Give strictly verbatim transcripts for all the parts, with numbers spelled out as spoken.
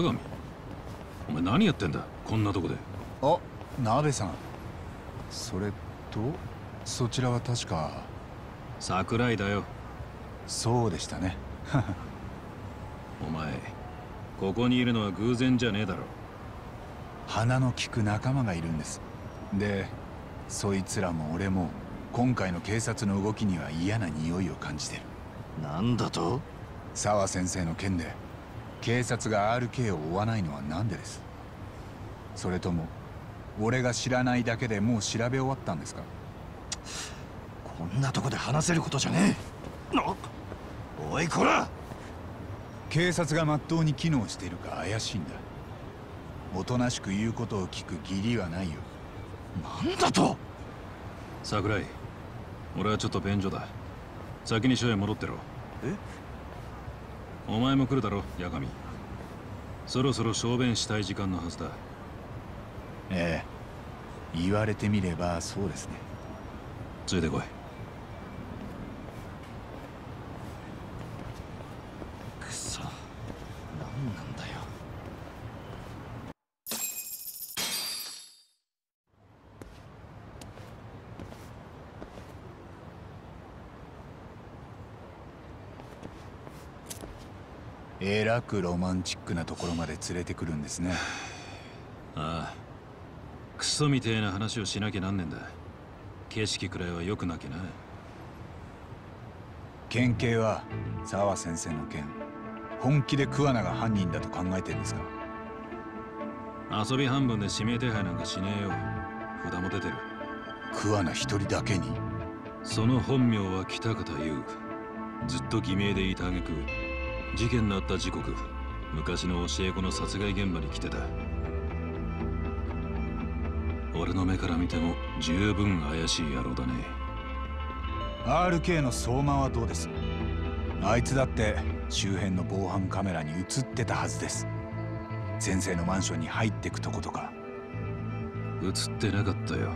八神、お前何やってんだこんなとこで。あ、鍋さん。それとそちらは確か桜井だよ。そうでしたね。お前ここにいるのは偶然じゃねえだろ。花の利く仲間がいるんです。でそいつらも俺も今回の警察の動きには嫌な匂いを感じてる。なんだと？沢先生の件で警察が アールケー を追わないのは何でです？それとも俺が知らないだけでもう調べ終わったんですか？こんなとこで話せることじゃねえ。な、おいこら。警察がまっとうに機能しているか怪しいんだ。おとなしく言うことを聞く義理はないよ。なんだと？桜井、俺はちょっと便所だ。先に署へ戻ってろ。え？お前も来るだろ、八神。そろそろ小便したい時間のはずだ。ええ、言われてみればそうですね。ついてこい。くそ、なんなんだよ。えらくロマンチックなところまで連れてくるんですね。ああ。クソみてえな話をしなきゃなんねんだ。景色くらいは良くなきゃな。県警は沢先生の件、本気で桑名が犯人だと考えてんですか？遊び半分で指名手配なんかしねえよ。札も出てる。桑名一人だけに？その本名は北方優。ずっと偽名でいた挙句、事件のあった時刻、昔の教え子の殺害現場に来てた。俺の目から見ても十分怪しい野郎だね。 アールケー の相馬はどうです？あいつだって周辺の防犯カメラに映ってたはずです。先生のマンションに入ってくとことか。映ってなかったよ。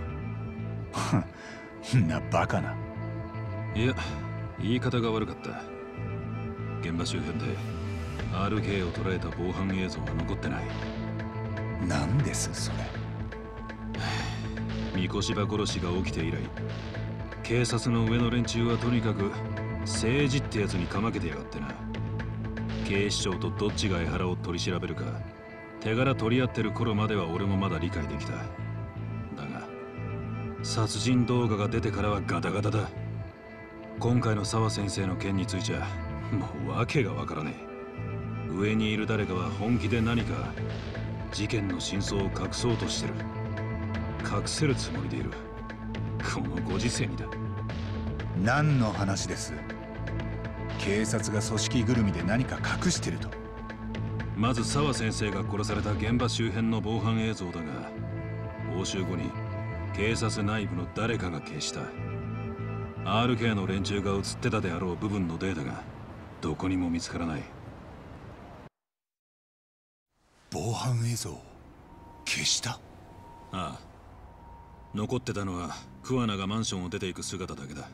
んなバカな。いや、言い方が悪かった。現場周辺で アールケー を捉えた防犯映像が残ってない。何ですそれ？神子柴殺しが起きて以来、警察の上の連中はとにかく政治ってやつにかまけてやがってな。警視庁とどっちが江原を取り調べるか手柄取り合ってる頃までは俺もまだ理解できた。だが殺人動画が出てからはガタガタだ。今回の沢先生の件についちゃもう訳がわからねえ。上にいる誰かは本気で何か事件の真相を隠そうとしてる。隠せるつもりでいる。このご時世にだ。何の話です？警察が組織ぐるみで何か隠してると。まず沢先生が殺された現場周辺の防犯映像だが、押収後に警察内部の誰かが消した。 アールケー の連中が映ってたであろう部分のデータがどこにも見つからない。防犯映像を消した？ああ、残ってたのは桑名がマンションを出ていく姿だけだ。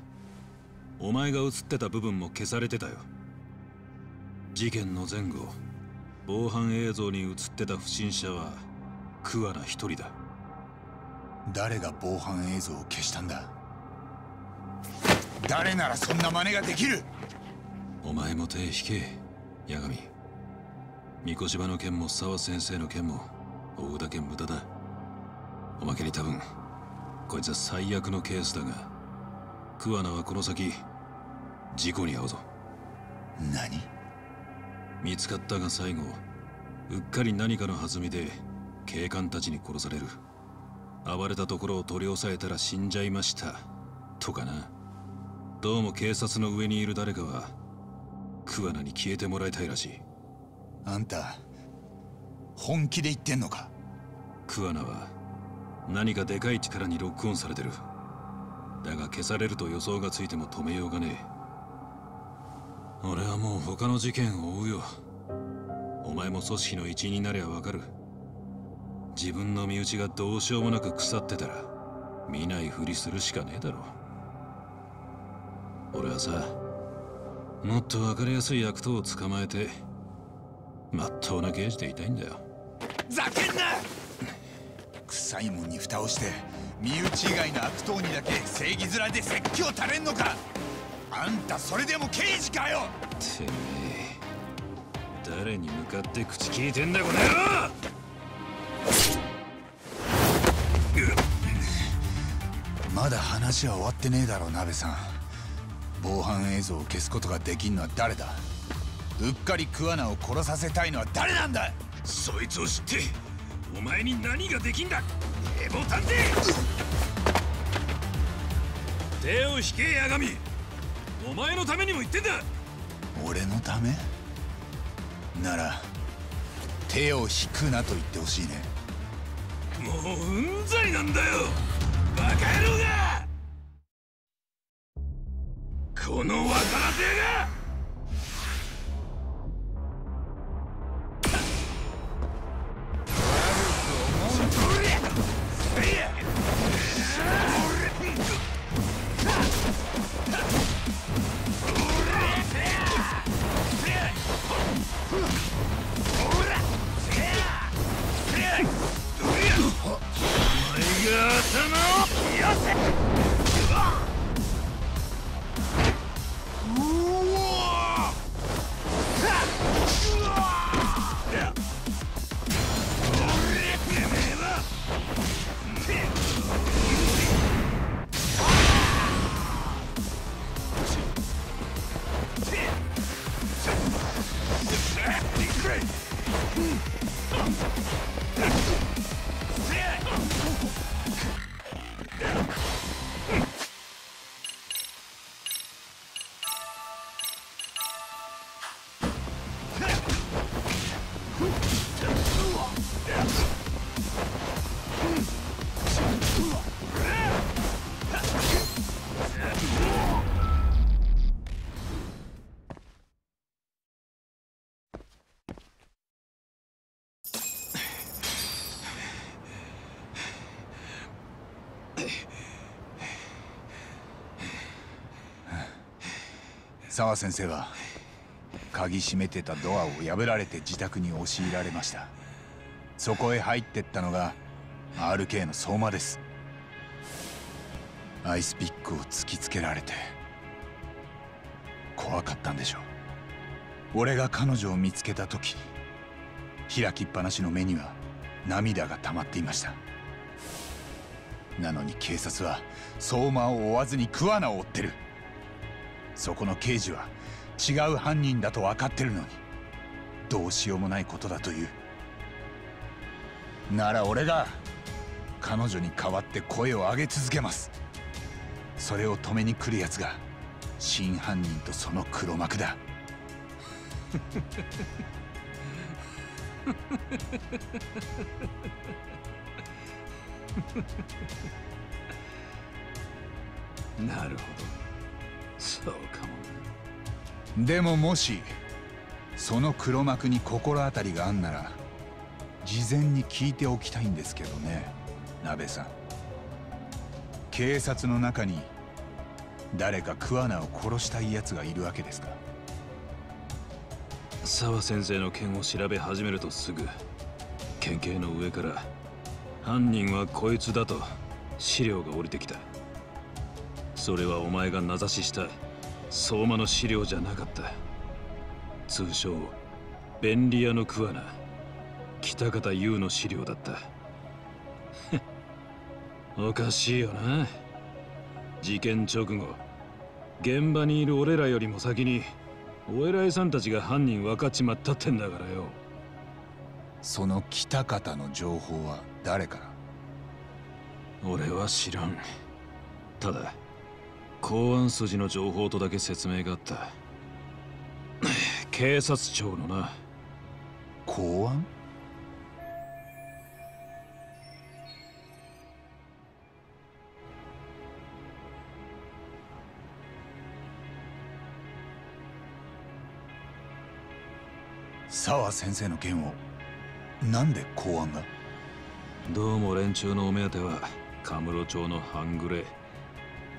お前が映ってた部分も消されてたよ。事件の前後、防犯映像に映ってた不審者は桑名一人だ。誰が防犯映像を消したんだ？誰ならそんな真似ができる？お前も手引け、八神。神子柴の件も沢先生の件も追うだけ無駄だ。おまけに多分こいつは最悪のケースだが、桑名はこの先事故に遭うぞ。何？見つかったが最後うっかり何かの弾みで警官たちに殺される。暴れたところを取り押さえたら死んじゃいましたとかな。どうも警察の上にいる誰かは桑名に消えてもらいたいらしい。あんた本気で言ってんのか？桑名は何かでかい力にロックオンされてる。だが消されると予想がついても止めようがねえ。俺はもう他の事件を追うよ。お前も組織の一員になりゃわかる。自分の身内がどうしようもなく腐ってたら見ないふりするしかねえだろ。俺はさ、もっとわかりやすい悪党を捕まえてまっとうな刑事でいたいんだよ。ざけんな！臭いもんに蓋をして身内以外の悪党にだけ正義面で説教垂れんのか。あんたそれでも刑事かよ。てめえ誰に向かって口聞いてんだこの野郎。まだ話は終わってねえだろ、鍋さん。防犯映像を消すことができんのは誰だ。うっかり桑名を殺させたいのは誰なんだ。そいつを知ってお前に何ができんだエボ探偵。手を引け八神、お前のためにも言ってんだ。俺のためなら手を引くなと言ってほしいね。もううんざりなんだよバカ野郎が。この若手が澤先生は鍵閉めてたドアを破られて自宅に押し入られました。そこへ入ってったのが アールケー の相馬です。アイスピックを突きつけられて怖かったんでしょう。俺が彼女を見つけた時、開きっぱなしの目には涙が溜まっていました。なのに警察は相馬を追わずに桑名を追ってる。そこの刑事は違う犯人だと分かってるのにどうしようもないことだという。なら俺が彼女に代わって声を上げ続けます。それを止めに来るやつが真犯人とその黒幕だ。なるほど、そうかも。でももしその黒幕に心当たりがあんなら事前に聞いておきたいんですけどね、鍋さん。警察の中に誰か桑名を殺したいやつがいるわけですか。澤先生の件を調べ始めるとすぐ県警の上から犯人はこいつだと資料が降りてきた。それはお前が名指しした相馬の資料じゃなかった。通称便利屋の桑名、北方優の資料だった。おかしいよな。事件直後、現場にいる俺らよりも先にお偉いさんたちが犯人分かっちまったってんだからよ。その北方の情報は誰から。俺は知らん。ただ公安筋の情報とだけ説明があった。警察庁のな。公安？沢先生の件をなんで公安が？どうも連中のお目当ては神室町の半グレ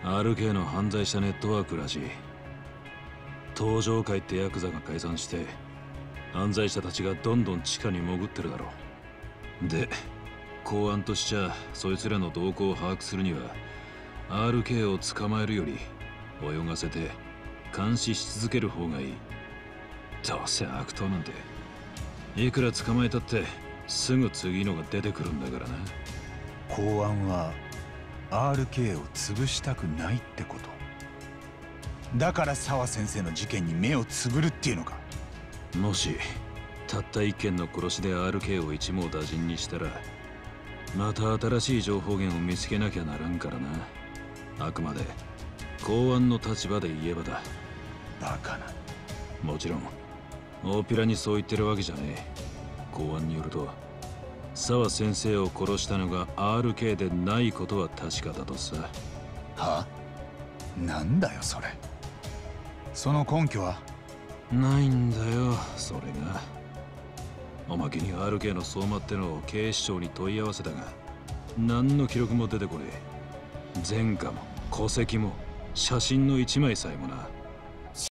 アールケー の犯罪者ネットワークらしい。東上会ってヤクザが解散して犯罪者たちがどんどん地下に潜ってるだろう。で、公安としちゃそいつらの動向を把握するには アールケー を捕まえるより泳がせて監視し続ける方がいい。どうせ悪党なんていくら捕まえたってすぐ次のが出てくるんだからな。公安は アールケー を潰したくないってこと。だから沢先生の事件に目をつぶるっていうのか。もしたった一件の殺しで アールケー を一網打尽にしたらまた新しい情報源を見つけなきゃならんからな。あくまで公安の立場で言えばだ。バカな。もちろん大っぴらにそう言ってるわけじゃねえ。公安によると沢先生を殺したのが アールケー でないことは確かだとさ。はあ？なんだよそれ。その根拠はないんだよ。それがおまけに アールケー の相馬ってのを警視庁に問い合わせたが何の記録も出てこれ。前科も戸籍も写真の一枚さえもな。